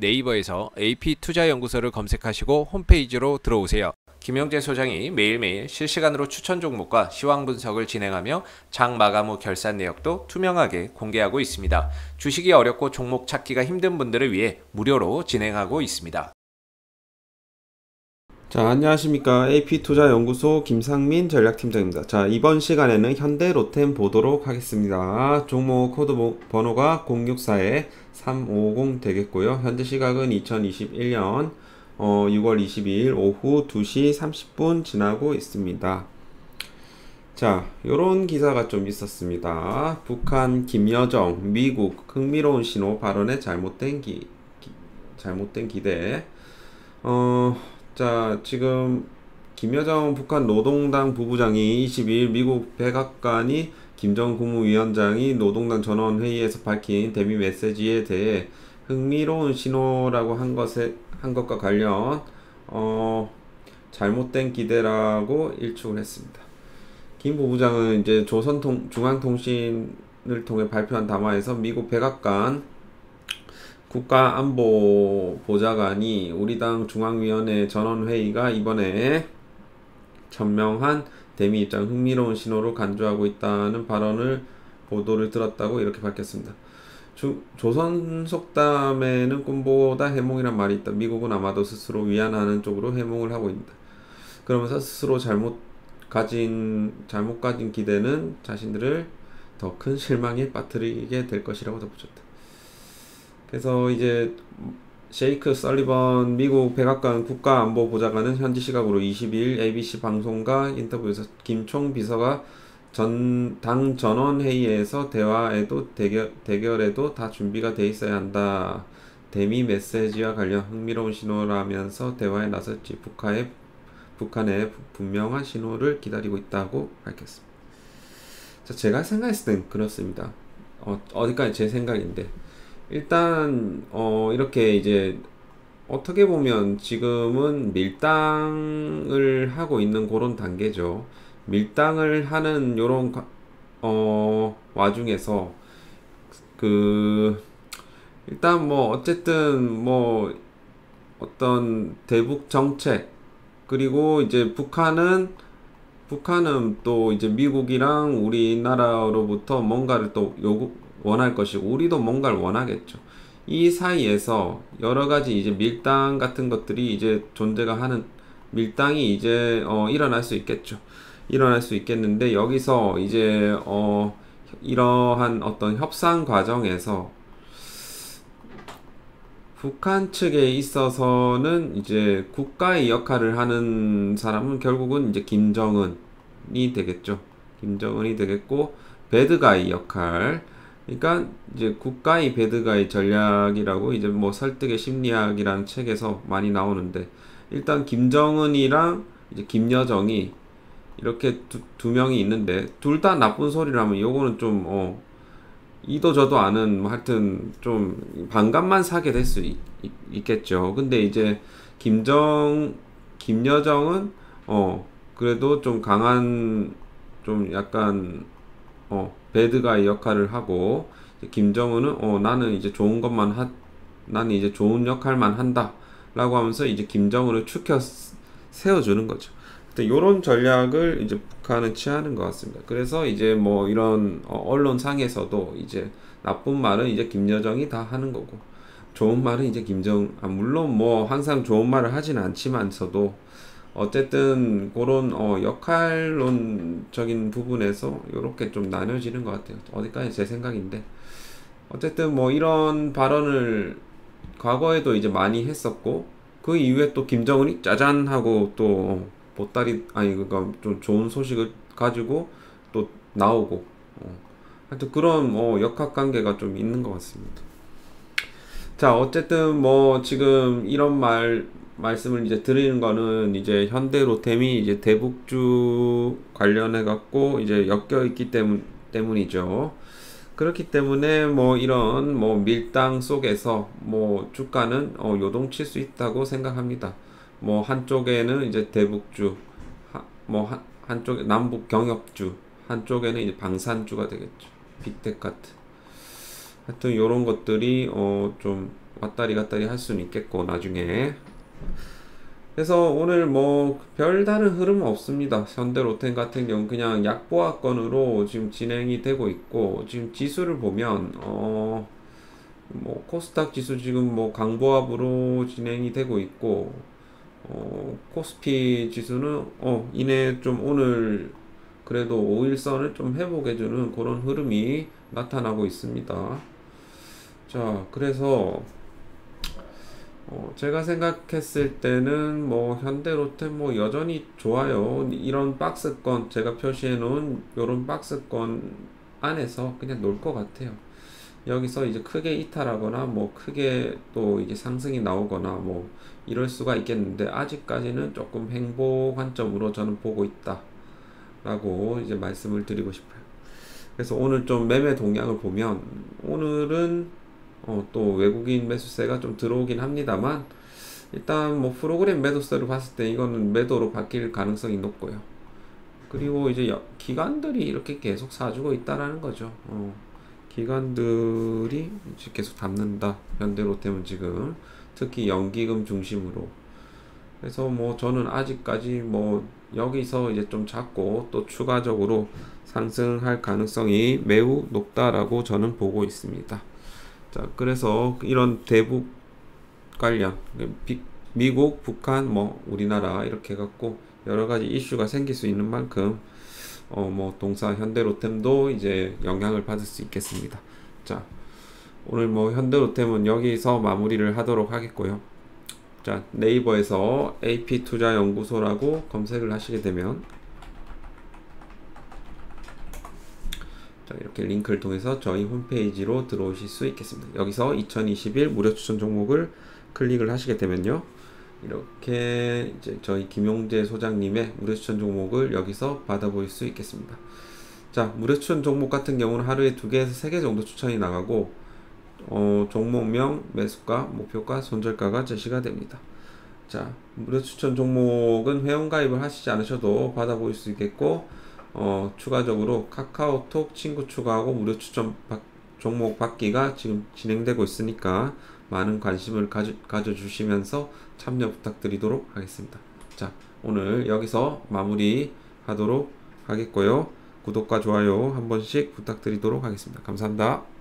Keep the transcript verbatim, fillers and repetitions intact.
네이버에서 에이피투자연구소를 검색하시고 홈페이지로 들어오세요. 김용재 소장이 매일매일 실시간으로 추천 종목과 시황 분석을 진행하며 장 마감 후 결산 내역도 투명하게 공개하고 있습니다. 주식이 어렵고 종목 찾기가 힘든 분들을 위해 무료로 진행하고 있습니다. 자, 안녕하십니까. 에이피투자연구소 김상민 전략팀장입니다. 자, 이번 시간에는 현대로템 보도록 하겠습니다. 종목 코드 번호가 공육사에 삼오공 되겠고요. 현재 시각은 이천이십일 년 어, 유월 이십이일 오후 두시 삼십분 지나고 있습니다. 자, 요런 기사가 좀 있었습니다. 북한 김여정, 미국 흥미로운 신호 발언에 잘못된 기, 기 잘못된 기대. 어, 자, 지금 김여정 북한 노동당 부부장이 이십이일 미국 백악관이 김정은 국무위원장이 노동당 전원회의에서 밝힌 대미 메시지에 대해 흥미로운 신호라고 한 것에 한 것과 관련 어, 잘못된 기대라고 일축을 했습니다. 김 부부장은 이제 조선통 중앙통신을 통해 발표한 담화에서 미국 백악관 국가안보보좌관이 우리 당 중앙위원회 전원회의가 이번에 전명한 대미 입장 흥미로운 신호로 간주하고 있다는 발언을 보도를 들었다고 이렇게 밝혔습니다. 주, 조선 속담에는 꿈보다 해몽이란 말이 있다. 미국은 아마도 스스로 위안하는 쪽으로 해몽을 하고 있다. 그러면서 스스로 잘못 가진 잘못 가진 기대는 자신들을 더 큰 실망에 빠뜨리게 될 것이라고 덧붙였다. 그래서 이제 쉐이크 설리번 미국 백악관 국가안보보좌관은 현지 시각으로 이십이일 에이비씨 방송과 인터뷰에서 김 총 비서가 전, 당 전원회의에서 대화에도 대결, 대결에도 다 준비가 돼 있어야 한다. 대미 메시지와 관련 흥미로운 신호라면서 대화에 나섰지 북한의, 북한의 분명한 신호를 기다리고 있다고 밝혔습니다. 자, 제가 생각했을 땐 그렇습니다. 어, 어디까지 제 생각인데 일단 어, 이렇게 이제 어떻게 보면 지금은 밀당을 하고 있는 그런 단계죠. 밀당을 하는 요런 어 와중에서 그 일단 뭐 어쨌든 뭐 어떤 대북 정책 그리고 이제 북한은 북한은 또 이제 미국이랑 우리나라로부터 뭔가를 또 요구 원할 것이고 우리도 뭔가를 원하겠죠. 이 사이에서 여러 가지 이제 밀당 같은 것들이 이제 존재가 하는 밀당이 이제 어 일어날 수 있겠죠. 일어날 수 있겠는데 여기서 이제 어 이러한 어떤 협상 과정에서 북한 측에 있어서는 이제 국가의 역할을 하는 사람은 결국은 이제 김정은이 되겠죠. 김정은이 되겠고 배드가이 역할 그러니까 이제 국가의 배드가이 전략이라고 이제 뭐 설득의 심리학이라는 책에서 많이 나오는데 일단 김정은이랑 이제 김여정이 이렇게 두, 두 명이 있는데 둘 다 나쁜 소리를 하면 요거는 좀 어, 이도 저도 아는 뭐 하여튼 좀 반감만 사게 될 수 있겠죠. 근데 이제 김정 김여정은 어 그래도 좀 강한 좀 약간 어 배드가이 역할을 하고 김정은은 어 나는 이제 좋은 것만 하 나는 이제 좋은 역할만 한다 라고 하면서 이제 김정은을 추켜 세워주는 거죠. 요런 전략을 이제 북한은 취하는 것 같습니다. 그래서 이제 뭐 이런 언론상에서도 이제 나쁜 말은 이제 김여정이 다 하는 거고 좋은 말은 이제 김정 아 물론 뭐 항상 좋은 말을 하진 않지만서도 어쨌든 그런 어 역할론적인 부분에서 요렇게 좀 나눠지는 것 같아요. 어디까지 제 생각인데 어쨌든 뭐 이런 발언을 과거에도 이제 많이 했었고 그 이후에 또 김정은이 짜잔 하고 또 보따리 아니 그니까 좀 좋은 소식을 가지고 또 나오고 어. 하여튼 그런 어, 역학관계가 좀 있는 것 같습니다. 자 어쨌든 뭐 지금 이런 말 말씀을 이제 드리는 거는 이제 현대로템이 이제 대북주 관련해 갖고 이제 엮여 있기 때문 때문이죠. 그렇기 때문에 뭐 이런 뭐 밀당 속에서 뭐 주가는 어, 요동칠 수 있다고 생각합니다. 뭐 한쪽에는 이제 대북주 하, 뭐 한, 한쪽에 남북 경협주 한쪽에는 이제 방산주가 되겠죠. 빅텍 같은 하여튼 요런 것들이 어 좀 왔다리 갔다리 할 수는 있겠고 나중에. 그래서 오늘 뭐 별다른 흐름은 없습니다. 현대로템 같은 경우 그냥 약보합권으로 지금 진행이 되고 있고, 지금 지수를 보면 어 뭐 코스닥 지수 지금 뭐 강보합으로 진행이 되고 있고, 어 코스피 지수는 어 이내 좀 오늘 그래도 오일선을 좀 회복해주는 그런 흐름이 나타나고 있습니다. 자, 그래서 어, 제가 생각했을 때는 뭐 현대로템 뭐 여전히 좋아요. 이런 박스권, 제가 표시해 놓은 요런 박스권 안에서 그냥 놀 것 같아요. 여기서 이제 크게 이탈하거나 뭐 크게 또 이제 상승이 나오거나 뭐 이럴 수가 있겠는데, 아직까지는 조금 행보 관점으로 저는 보고 있다 라고 이제 말씀을 드리고 싶어요. 그래서 오늘 좀 매매 동향을 보면 오늘은 어, 또 외국인 매수세가 좀 들어오긴 합니다만, 일단 뭐 프로그램 매도세로 봤을 때 이거는 매도로 바뀔 가능성이 높고요. 그리고 이제 여, 기관들이 이렇게 계속 사주고 있다라는 거죠. 어, 기관들이 계속 담는다. 현대로템은 지금 특히 연기금 중심으로. 그래서 뭐 저는 아직까지 뭐 여기서 이제 좀 잡고 또 추가적으로 상승할 가능성이 매우 높다라고 저는 보고 있습니다. 자, 그래서 이런 대북 관련, 미국, 북한, 뭐 우리나라 이렇게 해갖고 여러가지 이슈가 생길 수 있는 만큼 어 뭐 동사 현대로템도 이제 영향을 받을 수 있겠습니다. 자, 오늘 뭐 현대로템은 여기서 마무리를 하도록 하겠고요. 자, 네이버에서 에이피투자연구소라고 검색을 하시게 되면 자, 이렇게 링크를 통해서 저희 홈페이지로 들어오실 수 있겠습니다. 여기서 이천이십일 무료 추천 종목을 클릭을 하시게 되면요, 이렇게 이제 저희 김용재 소장님의 무료 추천 종목을 여기서 받아볼 수 있겠습니다. 자, 무료 추천 종목 같은 경우는 하루에 두 개에서 세 개 정도 추천이 나가고, 어, 종목명, 매수가, 목표가, 손절가가 제시가 됩니다. 자, 무료 추천 종목은 회원가입을 하시지 않으셔도 받아볼 수 있겠고, 어, 추가적으로 카카오톡 친구 추가하고 무료 추천 바, 종목 받기가 지금 진행되고 있으니까 많은 관심을 가져, 가져주시면서 참여 부탁드리도록 하겠습니다. 자, 오늘 여기서 마무리 하도록 하겠고요. 구독과 좋아요 한 번씩 부탁드리도록 하겠습니다. 감사합니다.